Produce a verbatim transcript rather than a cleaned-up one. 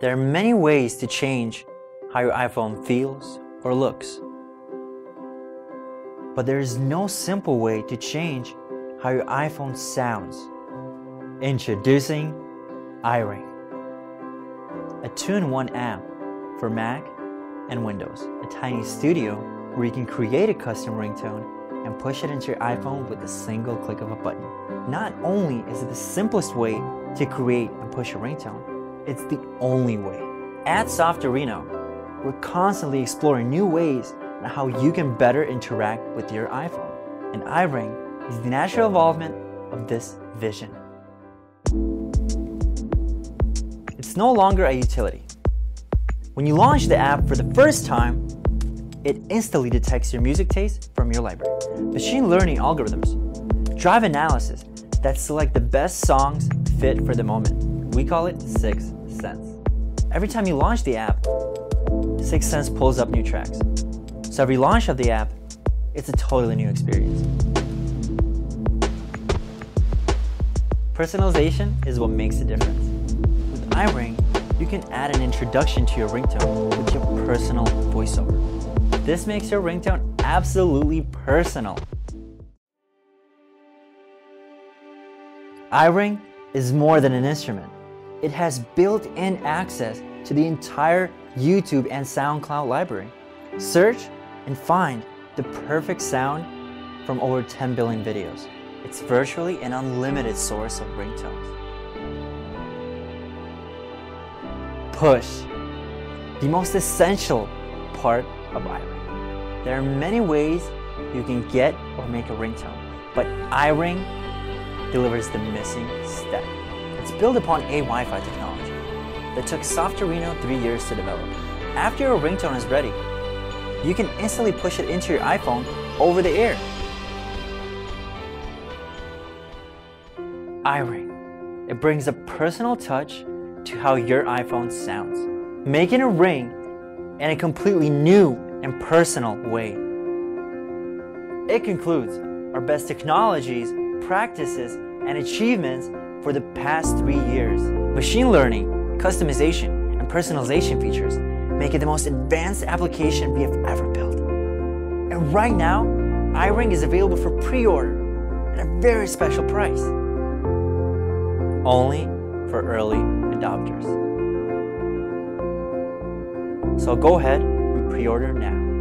There are many ways to change how your iPhone feels or looks. But there is no simple way to change how your iPhone sounds. Introducing iRingg, a two-in-one app for Mac and Windows, a tiny studio where you can create a custom ringtone and push it into your iPhone with a single click of a button. Not only is it the simplest way to create and push a ringtone, it's the only way. At Softorino, we're constantly exploring new ways on how you can better interact with your iPhone, and iRingg is the natural evolvement of this vision. It's no longer a utility. When you launch the app for the first time, it instantly detects your music taste from your library. Machine learning algorithms drive analysis that select the best songs fit for the moment. We call it Sixth Sense. Every time you launch the app, Sixth Sense pulls up new tracks. So every launch of the app, it's a totally new experience. Personalization is what makes the difference. With iRingg, you can add an introduction to your ringtone with your personal voiceover. This makes your ringtone absolutely personal. iRingg is more than an instrument. It has built-in access to the entire YouTube and SoundCloud library. Search and find the perfect sound from over ten billion videos. It's virtually an unlimited source of ringtones. Push, the most essential part of iRingg. There are many ways you can get or make a ringtone, but iRingg delivers the missing step. It's built upon a Wi-Fi technology that took Softorino three years to develop. After your ringtone is ready, you can instantly push it into your iPhone over the air. iRingg, it brings a personal touch to how your iPhone sounds, making it ring in a completely new and personal way. It concludes our best technologies, practices, and achievements for the past three years. Machine learning, customization, and personalization features make it the most advanced application we have ever built. And right now, iRingg is available for pre-order at a very special price, only for early adopters. So go ahead and pre-order now.